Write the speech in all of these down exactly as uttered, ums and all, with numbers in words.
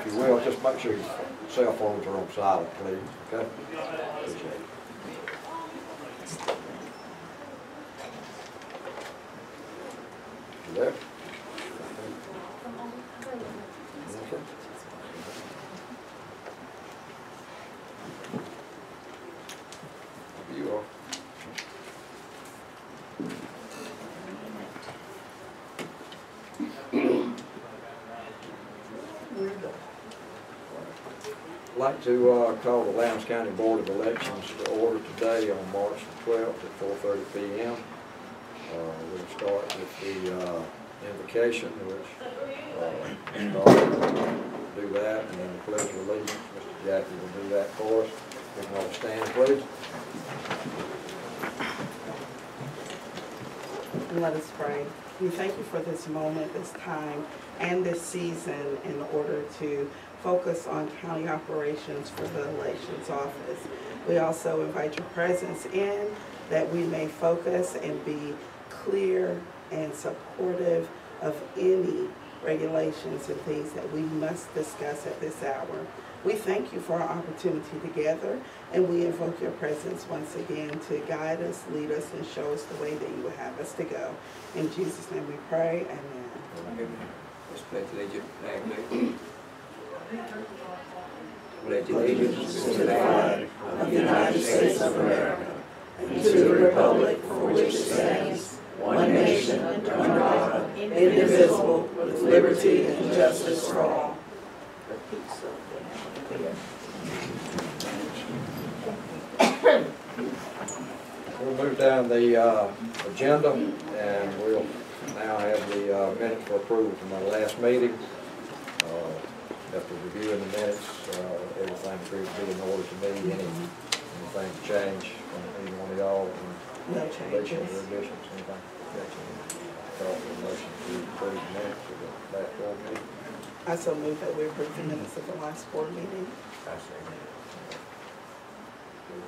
and if you will, just make sure your cell phones are on silent, please. Okay? Appreciate it. There. Okay. You are. I'd like to uh, call the Lowndes County Board of Elections to order today on March the twelfth at four thirty p m Uh, we'll start with the uh, invocation, which uh, will do that, and then the pledge of allegiance. Mister Jackie will do that for us. We can all stand, please. And let us pray. We thank you for this moment, this time, and this season in order to focus on county operations for the elections office. We also invite your presence in that we may focus and be clear and supportive of any regulations and things that we must discuss at this hour. We thank you for our opportunity together, and we invoke your presence once again to guide us, lead us, and show us the way that you would have us to go. In Jesus' name we pray, amen. Amen. Let's pledge allegiance. Pledge allegiance to the flag of the United States of America, and to the republic for which it stands, one nation, under God, indivisible, with liberty and justice for all. We'll move down the uh, agenda, and we'll now have the uh, minutes for approval from our last meeting. Uh, after reviewing the minutes, uh, everything appears to be in order to me. Any, anything to change from either one of y'all? No changes. Anything? Call for a motion to approve the minutes for the last board meeting. I so move that we approve the minutes of the last board meeting. I second it.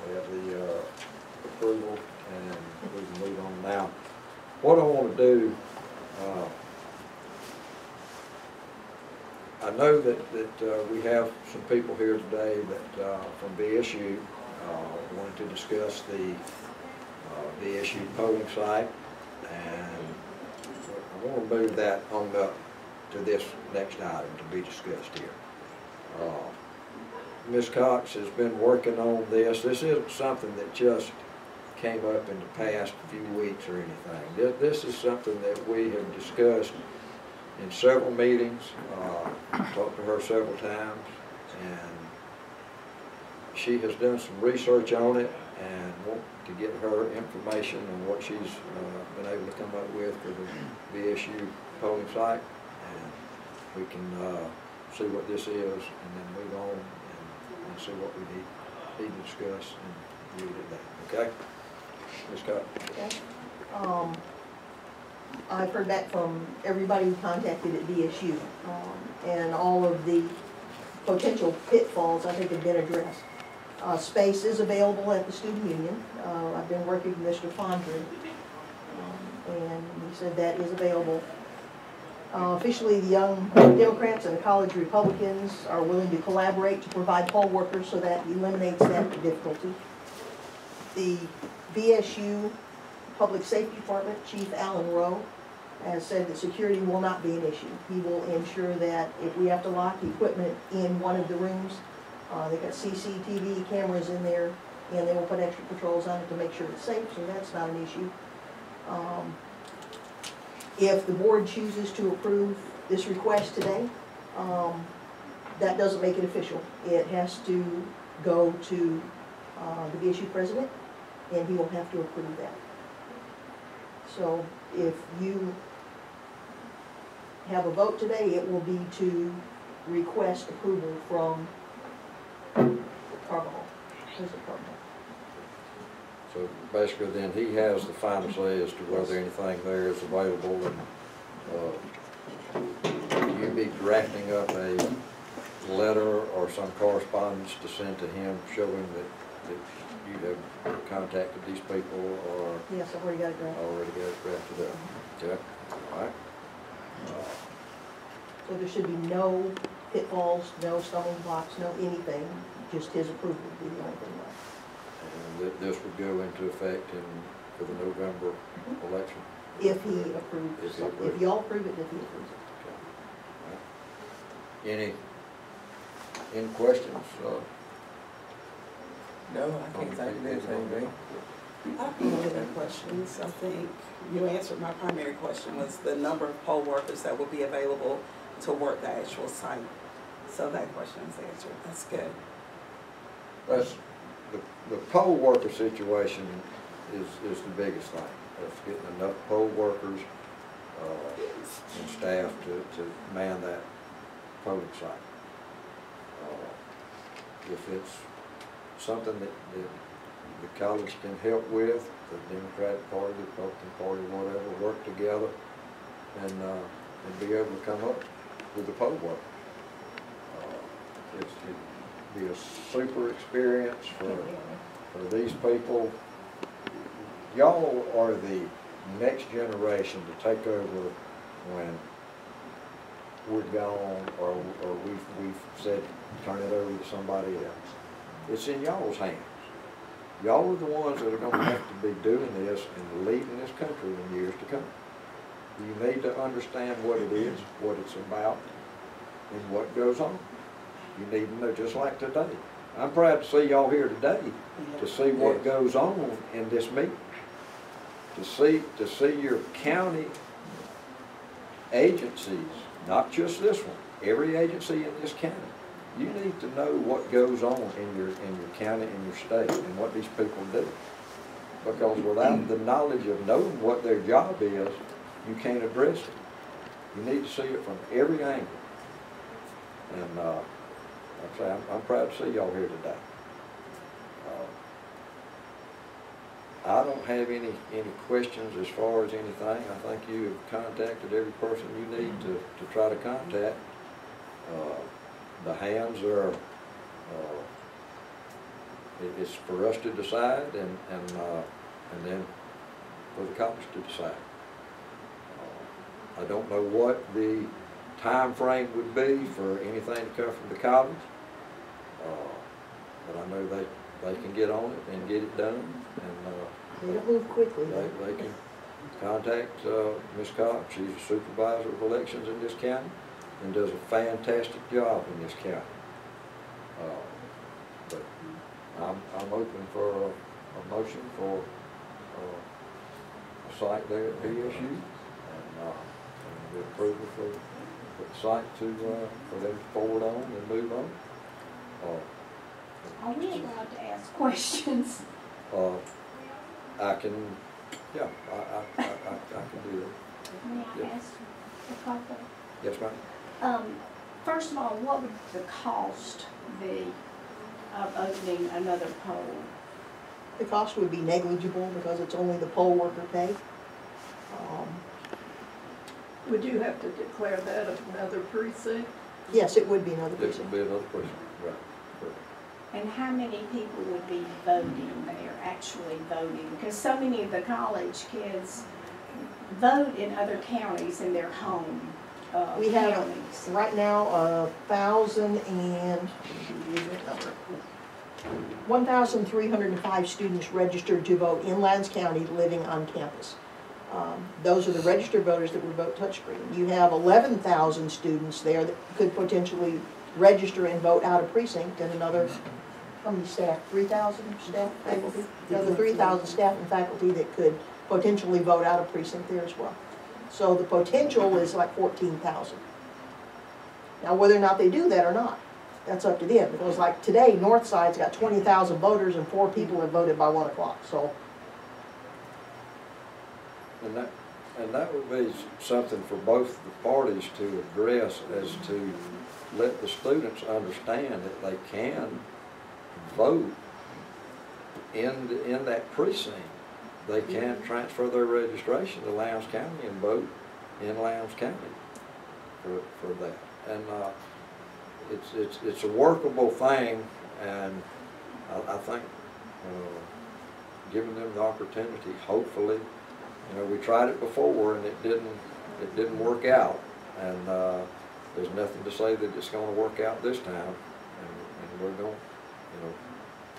We have the uh, approval, and we can move on now. What I want to do, uh, I know that, that uh, we have some people here today that uh, from B S U uh, wanted to discuss the uh, B S U polling site, and I want to move that on up to this next item to be discussed here. Uh, Miz Cox has been working on this. This isn't something that just came up in the past few weeks or anything. This, this is something that we have discussed in several meetings, uh, talked to her several times, and she has done some research on it and want to get her information on what she's uh, been able to come up with for the B S U polling site. We can uh, see what this is and then move on and, and see what we need, need to discuss and deal with that. Okay? Miz Cobb. Okay. Um, I've heard that from everybody who contacted at B S U, um, and all of the potential pitfalls I think have been addressed. Uh, space is available at the student union. Uh, I've been working with Mister Fondry, um, and he said that is available. Uh, officially, the Young Democrats and the College Republicans are willing to collaborate to provide poll workers, so that eliminates that difficulty. The B S U Public Safety Department, Chief Alan Rowe, has said that security will not be an issue. He will ensure that if we have to lock equipment in one of the rooms, uh, they've got C C T V cameras in there, and they will put extra patrols on it to make sure it's safe, so that's not an issue. Um, If the board chooses to approve this request today, um, that doesn't make it official. It has to go to uh, the B S U president, and he will have to approve that. So if you have a vote today, it will be to request approval from Carvajal. So basically, then he has the final say as to whether anything there is available, and uh, you'd be drafting up a letter or some correspondence to send to him showing that, that you have contacted these people, or yes, I've already got it drafted. Already got it drafted up. Okay, all right. Uh, so there should be no pitfalls, no stumbling blocks, no anything, just his approval would be the only thing left. And this would go into effect in, for the November mm-hmm. election? If he approves. If, if y'all approve it, if he approves it. Okay. Right. Any, any questions? Uh, no, I think I did anything. I have other questions. I think you answered my primary question was the number of poll workers that will be available to work the actual site. So that question is answered. That's good. That's the, the poll worker situation is, is the biggest thing. That's getting enough poll workers uh, and staff to, to man that polling site. Uh, if it's something that, that the college can help with, the Democratic Party, the Republican Party, whatever, work together and, uh, and be able to come up with the poll work. Uh, it's, it'd be a super experience for, for these people. Y'all are the next generation to take over when we're gone or, or we've, we've said turn it over to somebody else. It's in y'all's hands. Y'all are the ones that are going to have to be doing this and leading this country in years to come. You need to understand what it is, what it's about, and what goes on. You need to know, just like today. I'm proud to see y'all here today to see what goes on in this meeting. To see, to see your county agencies, not just this one, every agency in this county. You need to know what goes on in your, in your county, in your state, and what these people do. Because without the knowledge of knowing what their job is, you can't address it. You need to see it from every angle. And uh, I'm, sorry, I'm, I'm proud to see y'all here today. Uh, I don't have any, any questions as far as anything. I think you have contacted every person you need to, to try to contact. Uh, The hands are, uh, it, it's for us to decide and, and, uh, and then for the college to decide. Uh, I don't know what the time frame would be for anything to come from the college, uh, but I know they, they can get on it and get it done. And, uh, It'll move quickly. They, they can contact uh, Miz Cobb. She's a supervisor of elections in this county and does a fantastic job in this county. Uh, but I'm, I'm open for a, a motion for uh, a site there at B S U and, uh, and the approval for, for the site to, uh, for them to forward on and move on. Uh, Are we allowed to ask questions? Uh, I can, yeah, I, I, I, I, I can do that. May I yeah. ask a couple? Yes, ma'am. Um, first of all, what would the cost be of opening another poll? The cost would be negligible because it's only the poll worker pay. Um, would you have to declare that another precinct? Yes, it would be another precinct. It would be another precinct, right. right. And how many people would be voting there, actually voting? Because so many of the college kids vote in other counties in their home. Uh, we have counties. Right now a thousand and one thousand three hundred and five students registered to vote in Lowndes County living on campus. Um, those are the registered voters that would vote touchscreen. You have eleven thousand students there that could potentially register and vote out of precinct, and another how many staff? Three thousand staff, faculty, another three thousand staff and faculty that could potentially vote out of precinct there as well. So the potential is like fourteen thousand. Now whether or not they do that or not, that's up to them. Because like today, Northside's got twenty thousand voters and four people have voted by one o'clock. So. And that, and that would be something for both the parties to address, as to let the students understand that they can vote in, the, in that precinct. They can transfer their registration to Lowndes County and vote in Lowndes County for, for that. And uh, it's, it's, it's a workable thing, and I, I think uh, giving them the opportunity, hopefully, you know, we tried it before and it didn't, it didn't work out. And uh, there's nothing to say that it's going to work out this time, and, and we're going, you know,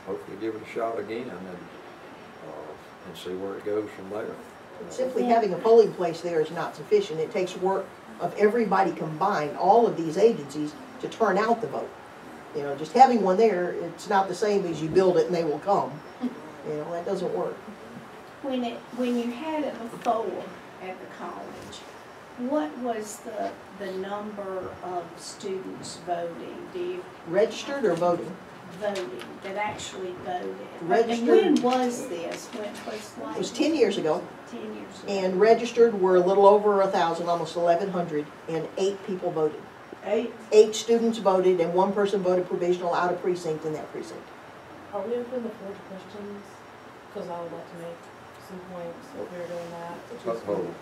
hopefully give it a shot again and uh, and see where it goes from there. Uh, Simply having a polling place there is not sufficient. It takes work of everybody combined, all of these agencies, to turn out the vote. You know, just having one there, it's not the same as you build it and they will come. You know, that doesn't work. When it when you had it before at the college, what was the the number of students voting? Do you registered or voting? Voting that actually voted. Registered. And when was this? When was like it was ten years ago. Ten years ago. And registered were a little over a thousand, almost eleven hundred, and eight people voted. Eight. Eight students voted, and one person voted provisional out of precinct in that precinct. Are we open to further questions? Because I would like to make some points that we're doing that.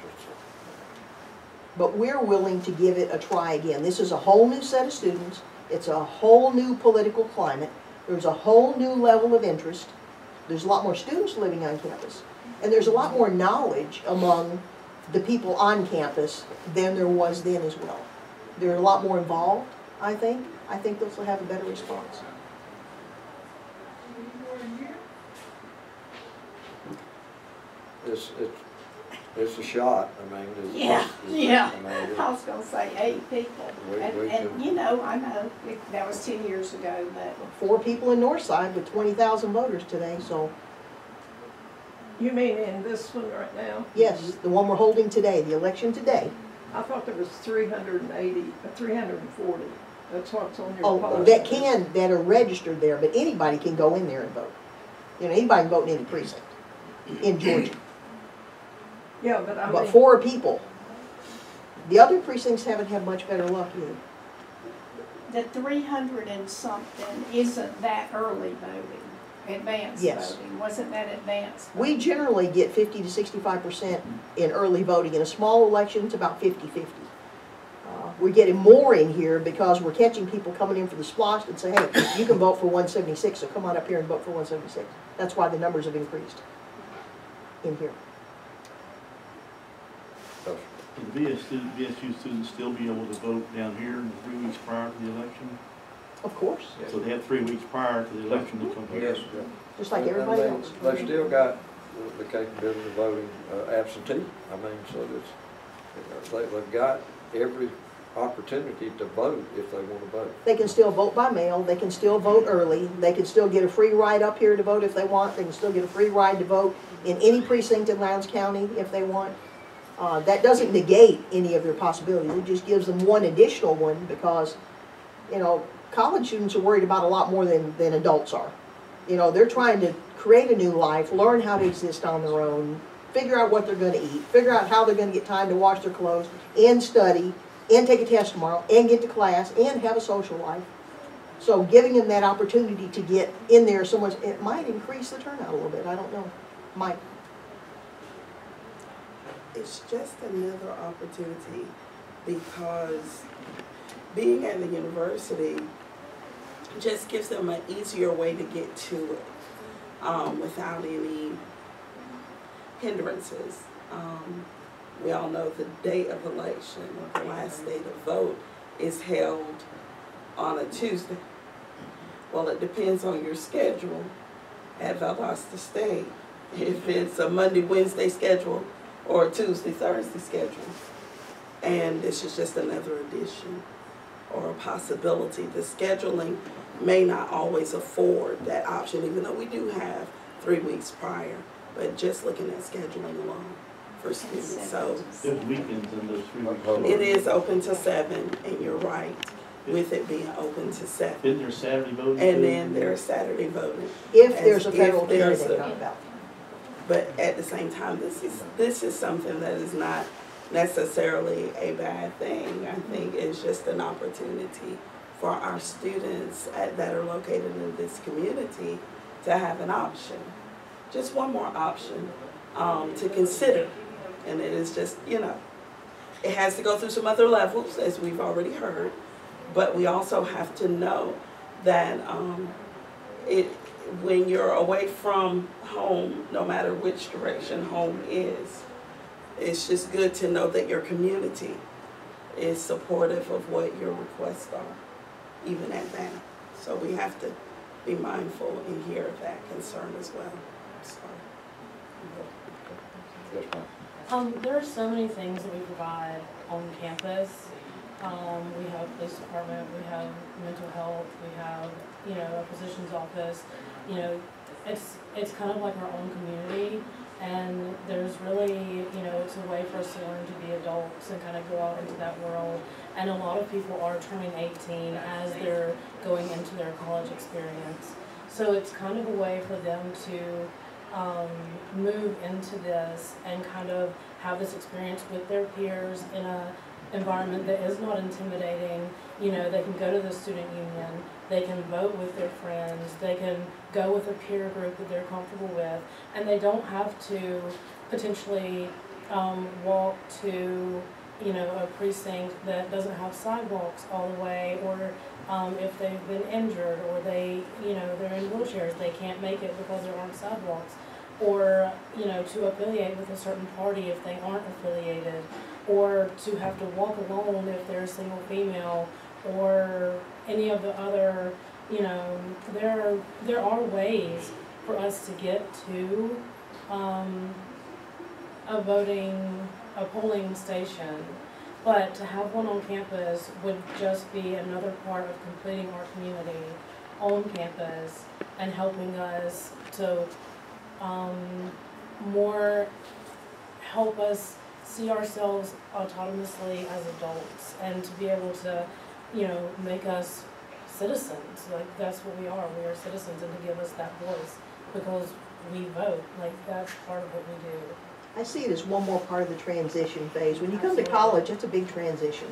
But we're willing to give it a try again. This is a whole new set of students. It's a whole new political climate. There's a whole new level of interest. There's a lot more students living on campus. And there's a lot more knowledge among the people on campus than there was then as well. They're a lot more involved, I think. I think those will have a better response. It's, it's, it's a shot. I mean, it's, yeah, it's, it's, yeah. I, mean, it's, I was going to say eight people, we, and, we and you know, I know it, that was ten years ago, but four people in Northside with twenty thousand voters today. So you mean in this one right now? Yes, the one we're holding today, the election today. I thought there was three hundred and eighty, three hundred and forty. That's what's on your oh, policy. that can that are registered there, but anybody can go in there and vote. You know, anybody can vote in any precinct in Georgia. Yeah, but I but mean, four people. The other precincts haven't had much better luck either. The three hundred and something isn't that early voting, advanced yes. voting. Wasn't that advanced? Voting? We generally get fifty to sixty-five percent in early voting. In a small election, it's about fifty-fifty. Uh, we're getting more in here because we're catching people coming in for the splosh and say, "Hey, you can vote for one seventy-six, so come on up here and vote for one seventy-six." That's why the numbers have increased in here. Would the V S U students still be able to vote down here in three weeks prior to the election? Of course. Yes. So they have three weeks prior to the election to come here. Yes. Just like everybody they, else. They've still got the capability of voting uh, absentee. I mean, so that's, they've got every opportunity to vote if they want to vote. They can still vote by mail. They can still vote early. They can still get a free ride up here to vote if they want. They can still get a free ride to vote in any precinct in Lowndes County if they want. Uh, that doesn't negate any of their possibilities. It just gives them one additional one because, you know, college students are worried about a lot more than, than adults are. You know, they're trying to create a new life, learn how to exist on their own, figure out what they're going to eat, figure out how they're going to get time to wash their clothes, and study, and take a test tomorrow, and get to class, and have a social life. So giving them that opportunity to get in there so much, it might increase the turnout a little bit. I don't know. Might. It's just another opportunity because being at the university just gives them an easier way to get to it um, without any hindrances. Um, we all know the day of election, or the last day to vote, is held on a Tuesday. Well, it depends on your schedule at Valdosta State. If it's a Monday, Wednesday schedule, or Tuesday, Thursday schedule. And this is just another addition or a possibility. The scheduling may not always afford that option, even though we do have three weeks prior, but just looking at scheduling alone for students. So there's weekends in those three weeks. It is open to seven, and you're right, with it being open to seven. Isn't there Saturday voting? And then there's Saturday voting. If there's a federal there's a But at the same time, this is this is something that is not necessarily a bad thing. I think it's just an opportunity for our students at, that are located in this community to have an option, just one more option um, to consider. And it is just, you know, it has to go through some other levels, as we've already heard. But we also have to know that um, it. when you're away from home, no matter which direction home is, it's just good to know that your community is supportive of what your requests are, even at that. So we have to be mindful and hear of that concern as well. So. Um, there are so many things that we provide on campus. Um, we have a police department, we have mental health, we have, you know, a physician's office. You know, it's it's kind of like our own community, and there's really, you know, it's a way for us to learn to be adults and kind of go out into that world. And a lot of people are turning eighteen as they're going into their college experience. So it's kind of a way for them to Um, move into this and kind of have this experience with their peers in an environment that is not intimidating. You know, they can go to the student union, they can vote with their friends, they can go with a peer group that they're comfortable with, and they don't have to potentially um, walk to, you know, a precinct that doesn't have sidewalks all the way, or um, if they've been injured or they, you know, they're in wheelchairs, they can't make it because there aren't sidewalks, or, you know, to affiliate with a certain party if they aren't affiliated, or to have to walk alone if they're a single female, or any of the other, you know, there are, there are ways for us to get to um, a voting, a polling station, but to have one on campus would just be another part of completing our community on campus and helping us to um, more help us see ourselves autonomously as adults, and to be able to, you know, make us citizens. Like, that's what we are, we are citizens, and to give us that voice because we vote, like, that's part of what we do. I see it as one more part of the transition phase. When you come to college, it's a big transition.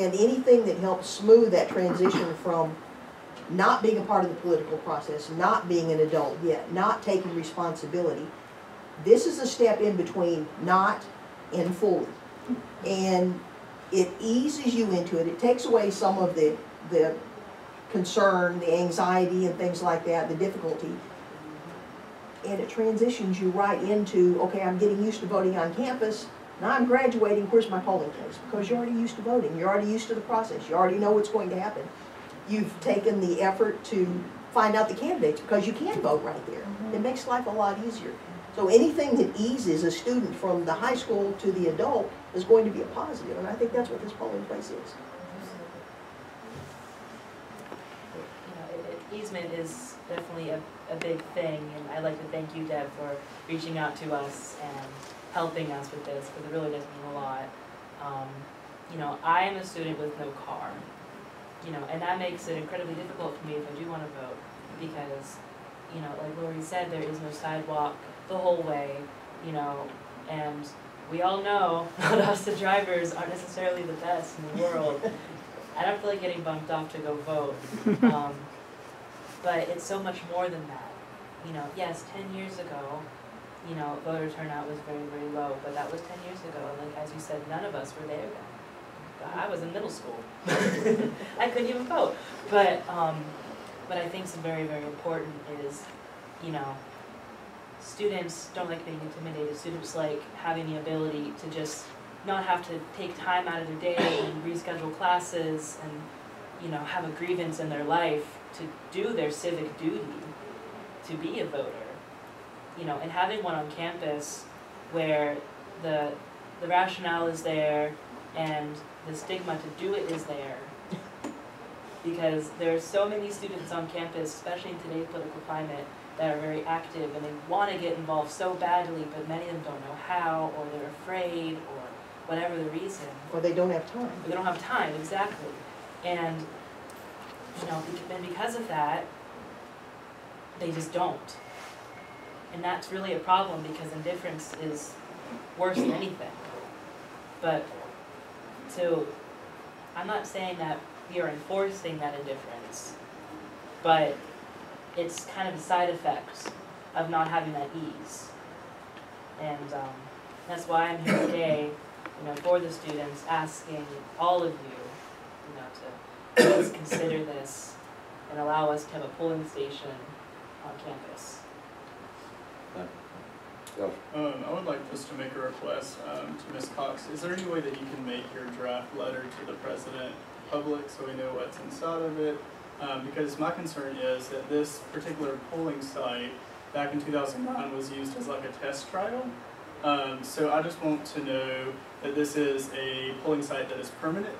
And anything that helps smooth that transition from not being a part of the political process, not being an adult yet, not taking responsibility, this is a step in between not and fully. And it eases you into it. It takes away some of the, the concern, the anxiety and things like that, the difficulty. And it transitions you right into, okay, I'm getting used to voting on campus, now I'm graduating, where's my polling place? Because you're already used to voting, you're already used to the process, you already know what's going to happen. You've taken the effort to find out the candidates because you can vote right there. Mm-hmm. It makes life a lot easier. So anything that eases a student from the high school to the adult is going to be a positive, and I think that's what this polling place is. Easement is definitely a, a big thing, and I'd like to thank you, Deb, for reaching out to us and helping us with this, because it really does mean a lot. Um, you know, I am a student with no car, you know, and that makes it incredibly difficult for me if I do want to vote, because, you know, like Lori said, there is no sidewalk the whole way, you know, and we all know that us, the drivers, aren't necessarily the best in the world. I don't feel like getting bumped off to go vote. Um, But it's so much more than that. You know, yes, ten years ago, you know, voter turnout was very, very low, but that was ten years ago. Like, as you said, none of us were there then. I was in middle school. I couldn't even vote. But, um, but I think some very, very important is, you know, students don't like being intimidated. Students like having the ability to just not have to take time out of their day and reschedule classes and, you know, have a grievance in their life, to do their civic duty, to be a voter, you know, and having one on campus where the the rationale is there and the stigma to do it is there, because there are so many students on campus, especially in today's political climate, that are very active and they want to get involved so badly, but many of them don't know how, or they're afraid, or whatever the reason. Or they don't have time. Or they don't have time, exactly. And you know, and because of that, they just don't. And that's really a problem, because indifference is worse than anything. But, so, I'm not saying that we are enforcing that indifference, but it's kind of a side effect of not having that ease. And um, that's why I'm here today, you know, for the students, asking all of you, you know, to please consider this and allow us to have a polling station on campus. Yeah. Um, I would like just to make a request um, to Miz Cox. Is there any way that you can make your draft letter to the president public so we know what's inside of it? Um, because my concern is that this particular polling site back in two thousand nine was used as like a test trial. Um, so I just want to know that this is a polling site that is permanent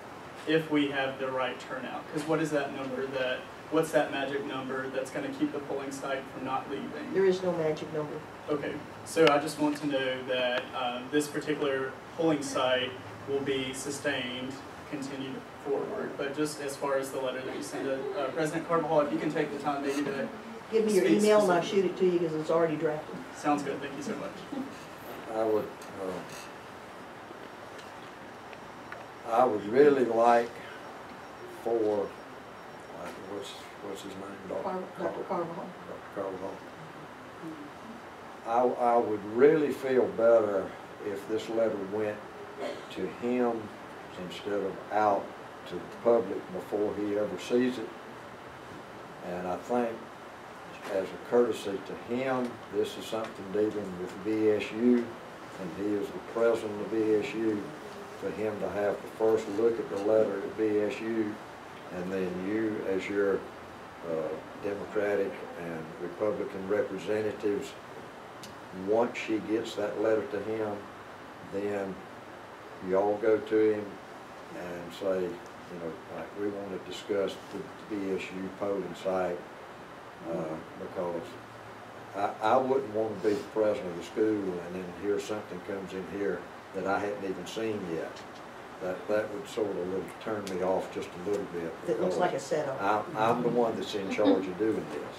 if we have the right turnout. Because what is that number that, what's that magic number that's going to keep the polling site from not leaving? There is no magic number. Okay, so I just want to know that um, this particular polling site will be sustained, continued forward. But just as far as the letter that you sent to uh, President Carvajal, if you can take the time maybe to give me your email and I'll shoot it to you because it's already drafted. Sounds good. Thank you so much. I would, uh, I would really like for. What's, what's his name? Doctor Carvajal. Doctor Carvajal. I, I would really feel better if this letter went to him instead of out to the public before he ever sees it. And I think as a courtesy to him, this is something dealing with V S U, and he is the president of V S U, for him to have the first look at the letter at V S U. And then you, as your uh, Democratic and Republican representatives, once she gets that letter to him, then you all go to him and say, you know, like, we want to discuss the V S U polling site uh, because I, I wouldn't want to be the president of the school and then hear something comes in here that I hadn't even seen yet. That, that would sort of little, turn me off just a little bit. It looks like a setup. I'm, I'm the one that's in charge of doing this.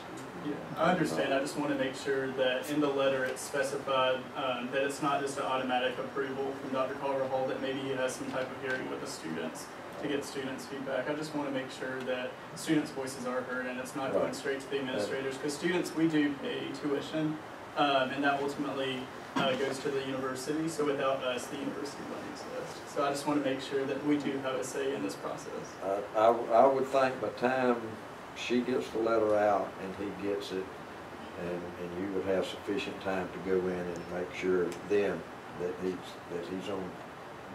Yeah, I understand. I just want to make sure that in the letter it's specified um, that it's not just an automatic approval from Doctor Carvajal, that maybe he has some type of hearing with the students to get students' feedback. I just want to make sure that students' voices are heard and it's not right. Going straight to the administrators, because students, we do pay tuition, um, and that ultimately Uh, goes to the university, so without us, the university wouldn't exist. So I just want to make sure that we do have a say in this process. Uh, I, I would think by the time she gets the letter out and he gets it, and, and you would have sufficient time to go in and make sure then that he's, that he's on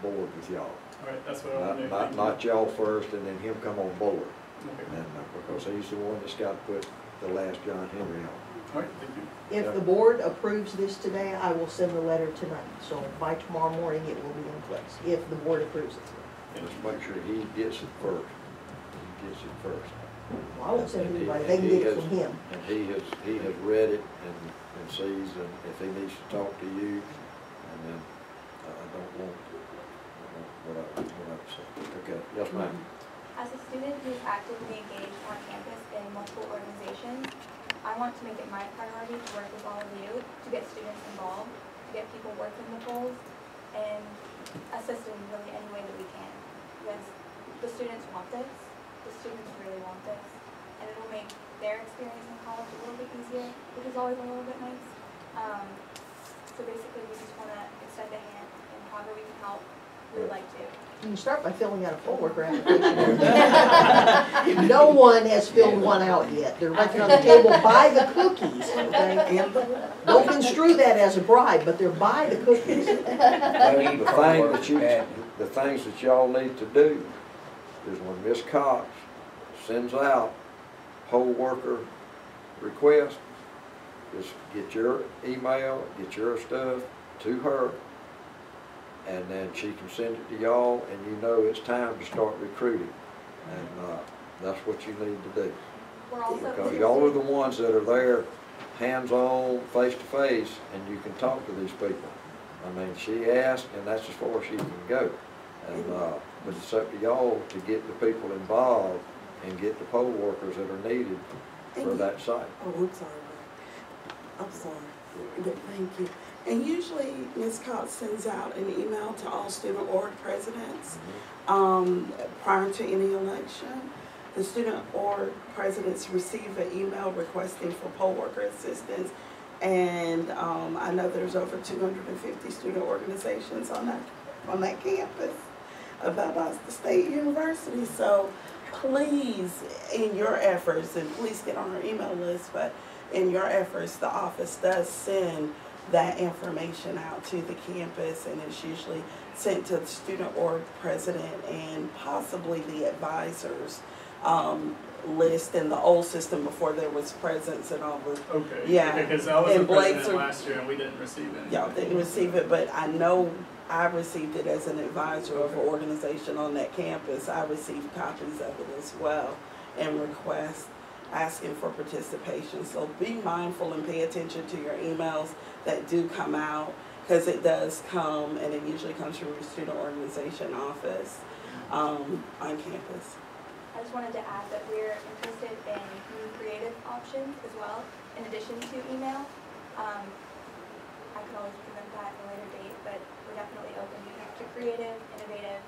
board with y'all. All right, that's what I want to do. Not, not y'all first and then him come on board. Okay. And, uh, because he's the one that's got to put the last John Henry on. All right, thank you. If the board approves this today, I will send the letter tonight. So by tomorrow morning, it will be in place, if the board approves it. Just make sure he gets it first. He gets it first. Well, I won't send anybody. They can get it from him. And he has, he has read it and, and sees, and if he needs to talk to you, and then uh, I don't want what I what I said. Okay, yes, ma'am. As a student who's actively engaged on campus in multiple organizations, I want to make it my priority to work with all of you, to get students involved, to get people working the polls, and assist in really any way that we can. Because the students want this, the students really want this, and it will make their experience in college a little bit easier, which is always a little bit nice. Um, so basically we just want to extend a hand, and however we can help, we would like to. You can start by filling out a poll worker application. No one has filled one out yet. They're right there on the table by the cookies. Okay? Don't construe that as a bribe, but they're by the cookies. The, thing that you, the things that y'all need to do is when Miz Cox sends out poll worker requests, just get your email, get your stuff to her, and then she can send it to y'all, and you know it's time to start recruiting. And uh, that's what you need to do. Because y'all are the ones that are there, hands-on, face-to-face, and you can talk to these people. I mean, she asked, and that's as far as she can go. And, uh, but it's up to y'all to get the people involved and get the poll workers that are needed for that site. Oh, I'm sorry. I'm sorry. But thank you. And usually, Miz Cox sends out an email to all student org presidents um, prior to any election. The student org presidents receive an email requesting for poll worker assistance, and um, I know there's over two hundred fifty student organizations on that on that campus of Valdosta State University. So, please, in your efforts, and please get on our email list. But in your efforts, the office does send that information out to the campus, and it's usually sent to the student org president and possibly the advisors um, list in the old system before there was presence and all this. Okay. Yeah. Because I was the president last year and we didn't receive it. Y'all didn't receive it, but I know I received it as an advisor of an organization on that campus. I received copies of it as well and requests asking for participation. So be mindful and pay attention to your emails that do come out, because it does come, and it usually comes from your student organization office um, on campus. I just wanted to add that we're interested in new creative options as well, in addition to email. Um, I can always present that at a later date, but we're definitely open to creative, innovative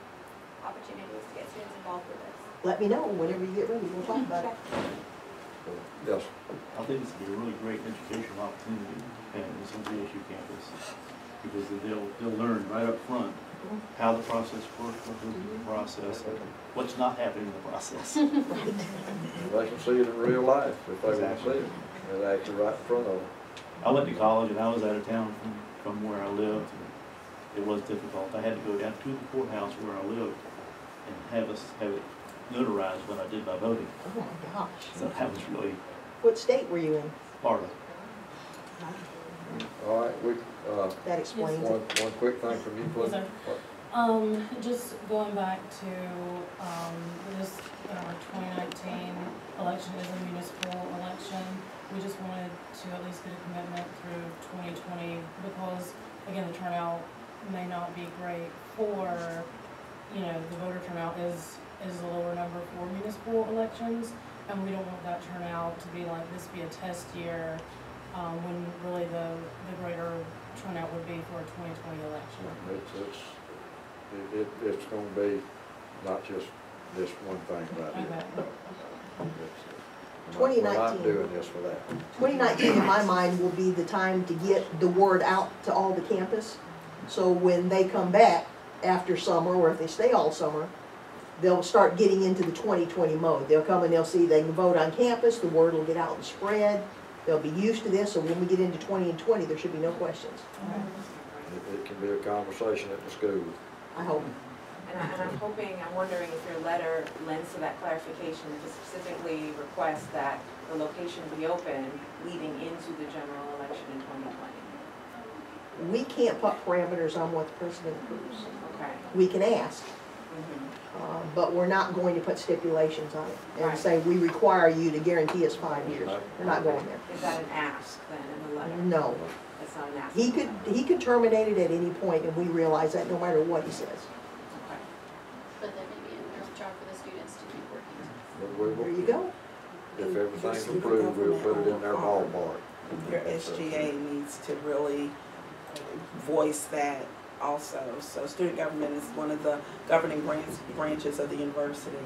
opportunities to get students involved with this. Let me know whenever you get ready. We'll talk about it. Yes. I think this would be a really great educational opportunity at this L D S U campus, because they'll they'll learn right up front how the process works, what goes into the process, and what's not happening in the process. They can see it in real life if they exactly. want to see it. It's actually right in front of them. I went to college and I was out of town from, from where I lived. It was difficult. I had to go down to the courthouse where I lived and have us have it notarized when I did my voting. Oh my gosh. So that was really... What state were you in? Florida. All right, we, uh, that explains yes. one, one quick thing from you, please. Yes, um, just going back to um, this uh, twenty nineteen election is a municipal election. We just wanted to at least get a commitment through twenty twenty, because again, the turnout may not be great for, you know, the voter turnout is is a lower number for municipal elections, and we don't want that turnout to be like this be a test year, um, when really the, the greater turnout would be for a twenty twenty election. It's, it's, it, it's going to be not just this one thing right okay. here. No. It's, we're twenty nineteen, not, we're not doing this for that. twenty nineteen in my mind will be the time to get the word out to all the campus, so when they come back after summer, or if they stay all summer, they'll start getting into the twenty twenty mode. They'll come and they'll see they can vote on campus, the word will get out and spread, they'll be used to this, so when we get into twenty and twenty, there should be no questions. It, it can be a conversation at the school. I hope. And, I, and I'm hoping, I'm wondering if your letter lends to that clarification, to specifically request that the location be open leading into the general election in twenty twenty. We can't put parameters on what the president approves. Okay. We can ask. Mm-hmm. Uh, but we're not going to put stipulations on it and right. say we require you to guarantee us five years. No. We're not going there. Is that an ask then in the letter? No. That's not an ask. He could he could terminate it at any point, and we realize that no matter what he says. Okay. But there may be a job for the students to keep working. Well, there you go. If everything's approved, we'll put it in their ballpark. Your S G A needs to really voice that. Also, so student government is one of the governing branch, branches of the university,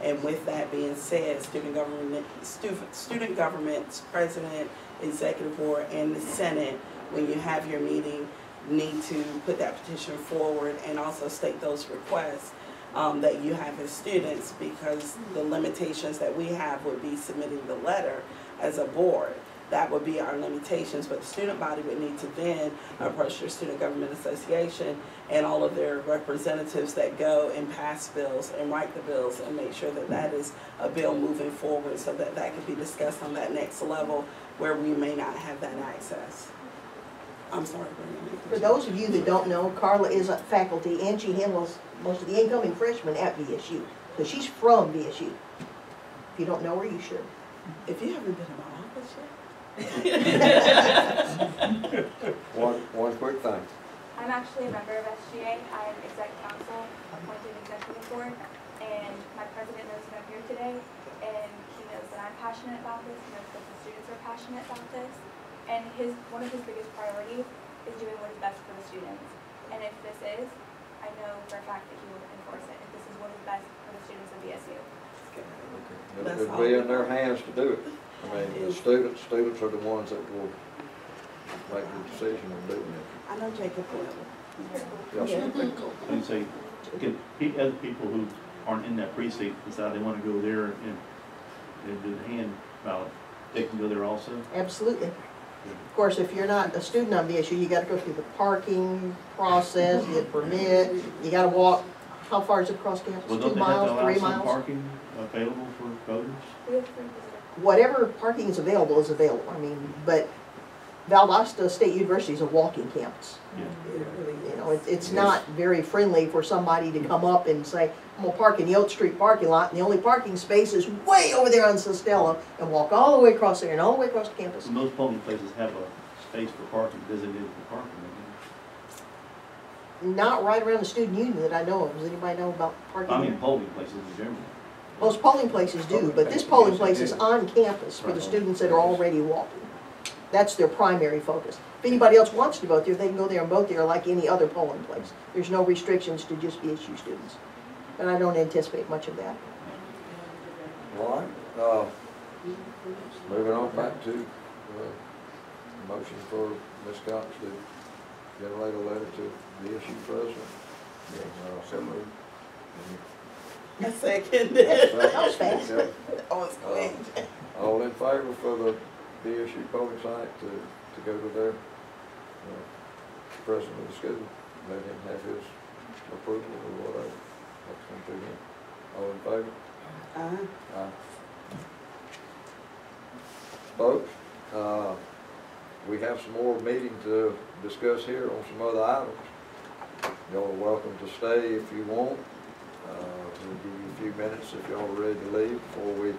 and with that being said, student government, student, student government's president, executive board, and the Senate, when you have your meeting, need to put that petition forward and also state those requests um, that you have as students, because the limitations that we have would be submitting the letter as a board. That would be our limitations, but the student body would need to then approach your Student Government Association and all of their representatives that go and pass bills and write the bills and make sure that that is a bill moving forward, so that that could be discussed on that next level where we may not have that access. I'm sorry. For those of you that don't know, Carla is a faculty and she handles most of the incoming freshmen at V S U, so she's from V S U. If you don't know her, you should. If you haven't been in my office yet. one, one quick thing. I'm actually a member of S G A. I'm exec counsel, appointed executive board, and my president knows that I'm here today, and he knows that I'm passionate about this, he knows that the students are passionate about this, and his one of his biggest priorities is doing what is best for the students. And if this is, I know for a fact that he will enforce it, if this is what is best for the students of V S U. Okay. It would be in their hands to do it. I mean, the students, students are the ones that will make the decision on doing it. I know Jacob will. Yes, yeah. And so, again, other people who aren't in that precinct decide they want to go there and, and do the hand ballot, they can go there also? Absolutely. Of course, if you're not a student on the issue, you got to go through the parking process, get permit, you got to walk. How far is it across campus? Well, Two miles, three miles? Parking available for voters? Whatever parking is available is available. I mean, but Valdosta State University is a walking campus. Yeah. You know, it, it's yes. not very friendly for somebody to come up and say, I'm going to park in the Oak Street parking lot, and the only parking space is way over there on Sestella, and walk all the way across there and all the way across the campus. And most public places have a space for parking, designated for parking. Not right around the student union that I know of. Does anybody know about parking? I mean, there? polling places in general. Most polling places do, polling but this polling place is on campus for right. the students that are already walking. That's their primary focus. If anybody else wants to vote there, they can go there and vote there like any other polling place. There's no restrictions to just B S U students. And I don't anticipate much of that. All right. Uh, moving on back to uh, motion for Miz Cox to generate a letter to the issue president. Uh, so moved. I second it. That was fast. That was quick. All in favor for the B S U polling site to, to go to their uh, president of the school, let him have his approval or whatever. That's going through him. All in favor? Aye. Aye. Folks, uh, we have some more meeting to discuss here on some other items. Y'all are welcome to stay if you want. Uh, we'll give you a few minutes if y'all are ready to leave before we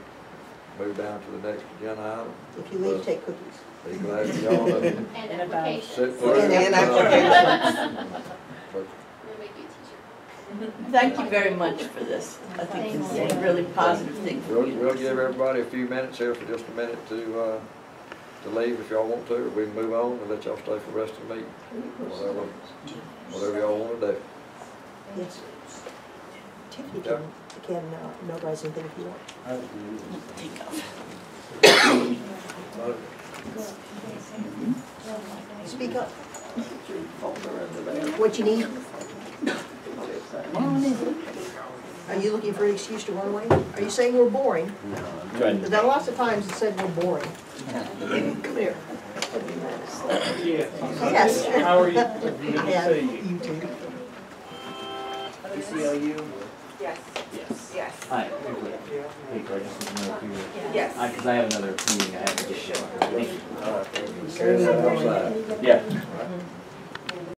move down to the next agenda item. If you leave, but take cookies. Be glad for y'all to and applications. Sit for and, and applications. But thank you very much for this. I think it's a really positive thing for we'll, you. We'll give everybody a few minutes here for just a minute to uh, to leave if y'all want to. We can move on and let y'all stay for the rest of the meeting. Whatever, whatever y'all want to do. Yes. You can, you can uh, notarize anything if you want. Take Speak up. What you need? Are you looking for an excuse to run away? Are you saying we're boring? No. Because there are lots of times that said we're boring. Come here. Yes. How are you? Yeah, you too. C L U. Yes. Yes. Yes. Hi. Hey, Greg. Yes. Because I have another meeting I have to get to. Thank you. Yeah.